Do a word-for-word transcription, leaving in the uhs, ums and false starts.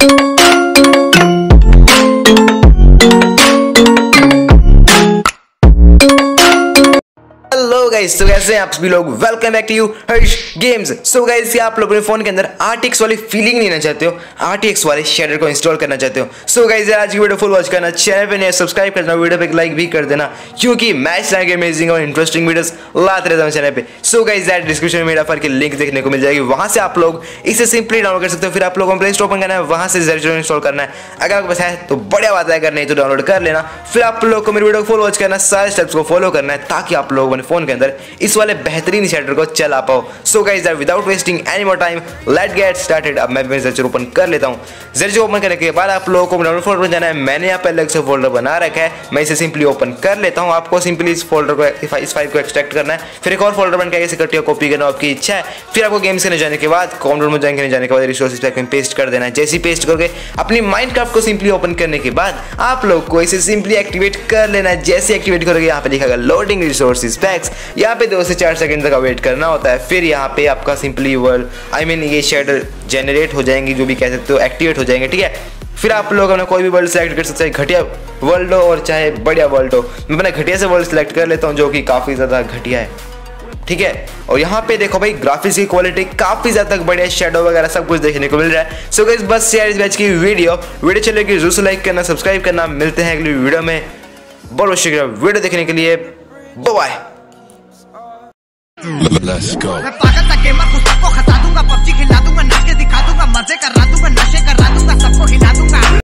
Hello guys, तो कैसे हैं आप सभी लोग। Welcome back to you Harsh games. So guys, ये आप लोग अपने फोन के अंदर आर टी एक्स वाली फीलिंग लेना चाहते हो, आर टी एक्स वाले शेडर को इंस्टॉल करना चाहते हो। सो so गाइस, आज की वीडियो फुल वॉच करना, चैनल पे नया सब्सक्राइब करना, वीडियो पे एक लाइक भी कर देना, क्योंकि मैं इस तरह के अमेजिंग और इंटरेस्टिंग वीडियोस लाते रहता हूँ चैनल पे। सो गाइस, दैट डिस्क्रिप्शन में मेरा फर की लिंक देखने को मिल जाएगी, वहाँ से आप लोग इसे सिंपली डाउनलोड कर सकते हो। फिर आप लोगों को प्ले स्टोर ओपन करना है, वहाँ से जरूर इंस्टॉल करना है। अगर आपको पता है तो बढ़िया बात है, अगर नहीं तो डाउनलोड कर लेना। फिर आप लोग को मेरी वीडियो को फुल वॉच करना, सारे स्टेप्स को फॉलो करना है, ताकि आप लोग अपने फोन के अंदर इस वाले बेहतरीन शेडर को चला पाओ। So guys, without wasting any more time, let get started. अब मैं भी जर्जर ओपन कर लेता हूँ। जर्जर ओपन करने के बाद आप लोगों को डाउनलोड फोल्डर में जाना है। मैंने यहाँ पे अलग से फोल्डर बना रखा है, मैं इसे सिंपली ओपन कर लेता हूँ। आपको सिंपली इस फोल्डर को, इस फाइल को एक्सट्रैक्ट करना है, फिर एक और फोल्डर बनकर कैसे करती है कॉपी करना, आपकी इच्छा है। फिर आपको गेम्स के नहीं जाने के बाद, कॉम्प्यूटर में जाएंगे जाने के बाद रिसोर्स पैक में पेस्ट कर देना है। जैसे पेस्ट करके अपनी माइनक्राफ्ट को सिंपली ओपन करने के बाद आप लोग को इसे सिंपली एक्टिवेट कर लेना है। जैसे एक्टिवेट करोगे यहाँ पे लिखा होगा लोडिंग रिसोर्सेज पैक्स, यहाँ पे दो से चार सेकंड तक वेट करना होता है। फिर यहाँ पे आपका सिंपली वर्ल्ड आई मीन ये शेडर जनरेट हो जाएंगी, जो भी कह सकते हो, एक्टिवेट हो जाएंगे, ठीक है। फिर आप लोग अपना कोई भी वर्ल्ड सेलेक्ट कर सकते हैं, घटिया वर्ल्ड हो और चाहे बढ़िया वर्ल्ड हो। मैं अपना घटिया से वर्ल्ड सेलेक्ट कर लेता हूँ, जो कि काफ़ी ज़्यादा घटिया है, ठीक है। और यहाँ पे देखो भाई, ग्राफिक्स की क्वालिटी काफी ज्यादा तक बढ़िया, शेडो वगैरह सब कुछ देखने को मिल रहा है। सो गाइस, बस शेयर इस बैच की वीडियो वीडियो चलेगी, जरूर से लाइक करना, सब्सक्राइब करना। मिलते हैं अगली वीडियो में, बहुत शुक्रिया वीडियो देखने के लिए, बाय। Let's go. मैं पागल सा गेमर, खुद सबको खसा दूंगा, पबजी खिला दूंगा, नाच के दिखा दूंगा, मजे करा दूंगा, नशे करा दूंगा, सबको हिला दूंगा।